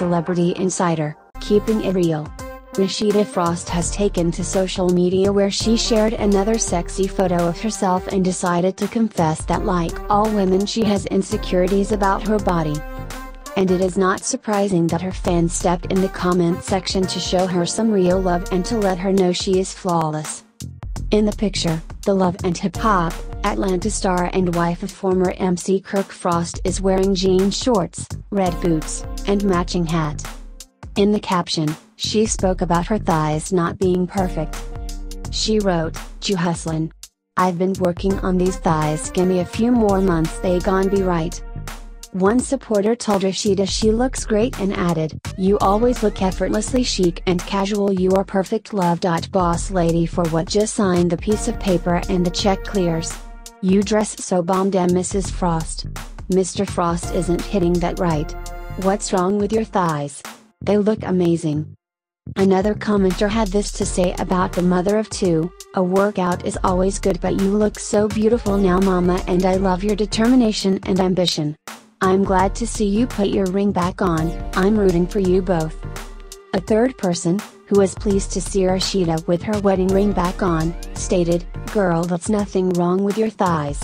Celebrity Insider, keeping it real. Rasheeda Frost has taken to social media where she shared another sexy photo of herself and decided to confess that like all women she has insecurities about her body. And it is not surprising that her fans stepped in the comment section to show her some real love and to let her know she is flawless. In the picture, the Love and hip-hop, Atlanta star and wife of former MC Kirk Frost is wearing jean shorts, red boots, and matching hat. In the caption, she spoke about her thighs not being perfect. She wrote, "Ju hustlin'. I've been working on these thighs, gimme a few more months, they gon' be right." One supporter told Rasheeda she looks great and added, "You always look effortlessly chic and casual, you are perfect love. Boss lady for what, just sign the piece of paper and the check clears. You dress so bomb, damn Mrs. Frost. Mr. Frost isn't hitting that right. What's wrong with your thighs? They look amazing." Another commenter had this to say about the mother of two, "A workout is always good, but you look so beautiful now mama, and I love your determination and ambition. I'm glad to see you put your ring back on, I'm rooting for you both." A third person, who was pleased to see Rasheeda with her wedding ring back on, stated, "Girl, that's nothing wrong with your thighs.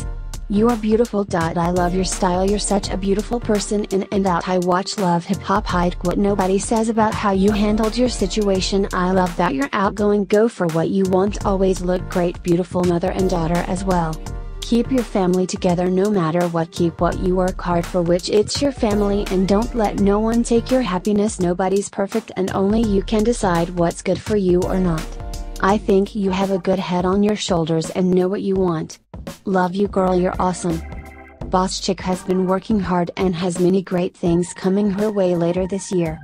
You are beautiful. I love your style, you're such a beautiful person in and out. I watch Love Hip Hop, hide what nobody says about how you handled your situation. I love that you're outgoing, go for what you want, always look great, beautiful mother and daughter as well. Keep your family together no matter what, keep what you work hard for, which it's your family, and don't let no one take your happiness. Nobody's perfect and only you can decide what's good for you or not. I think you have a good head on your shoulders and know what you want. Love you girl, you're awesome." Boss chick has been working hard and has many great things coming her way later this year.